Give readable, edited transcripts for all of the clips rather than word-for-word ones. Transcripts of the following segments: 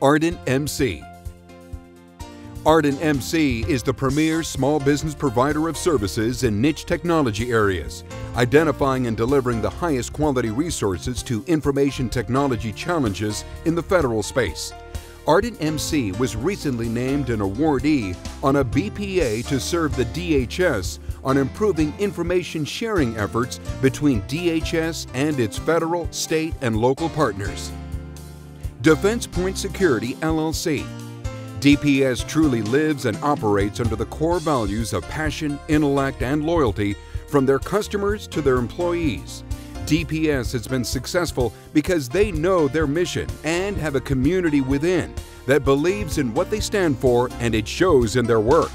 ArdentMC. ArdentMC is the premier small business provider of services in niche technology areas, identifying and delivering the highest quality resources to information technology challenges in the federal space. ArdentMC was recently named an awardee on a BPA to serve the DHS on improving information sharing efforts between DHS and its federal, state, and local partners. Defense Point Security LLC. DPS truly lives and operates under the core values of passion, intellect, and loyalty from their customers to their employees. DPS has been successful because they know their mission and have a community within that believes in what they stand for, and it shows in their work.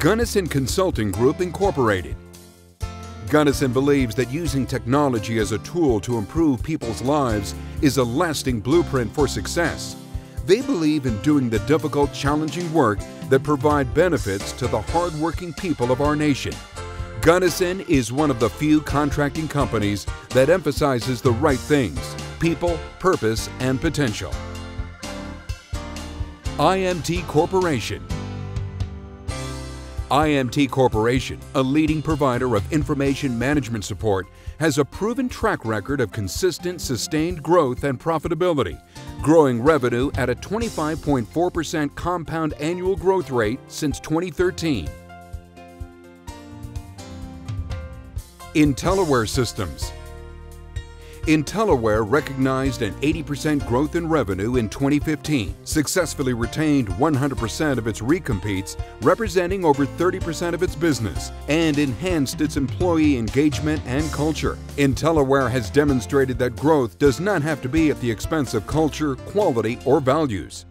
Gunnison Consulting Group Incorporated. Gunnison believes that using technology as a tool to improve people's lives is a lasting blueprint for success. They believe in doing the difficult, challenging work that provide benefits to the hardworking people of our nation. Gunnison is one of the few contracting companies that emphasizes the right things: people, purpose, and potential. IMT Corporation. IMT Corporation, a leading provider of information management support, has a proven track record of consistent, sustained growth and profitability, growing revenue at a 25.4% compound annual growth rate since 2013. IntelliWare Systems. IntelliWare recognized an 80% growth in revenue in 2015, successfully retained 100% of its recompetes, representing over 30% of its business, and enhanced its employee engagement and culture. IntelliWare has demonstrated that growth does not have to be at the expense of culture, quality, or values.